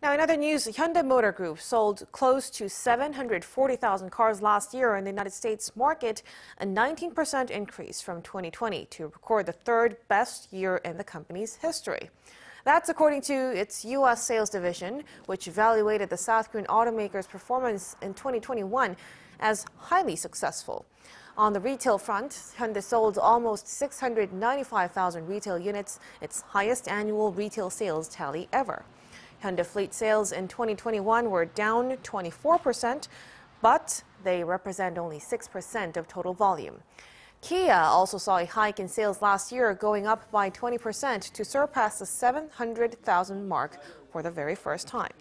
Now, in other news, the Hyundai Motor Group sold close to 740,000 cars last year in the United States market, a 19% increase from 2020 to record the third best year in the company's history. That's according to its U.S. sales division, which evaluated the South Korean automaker's performance in 2021 as highly successful. On the retail front, Hyundai sold almost 695,000 retail units, its highest annual retail sales tally ever. Hyundai fleet sales in 2021 were down 24%, but they represent only 6% of total volume. Kia also saw a hike in sales last year, going up by 20% to surpass the 700,000 mark for the very first time.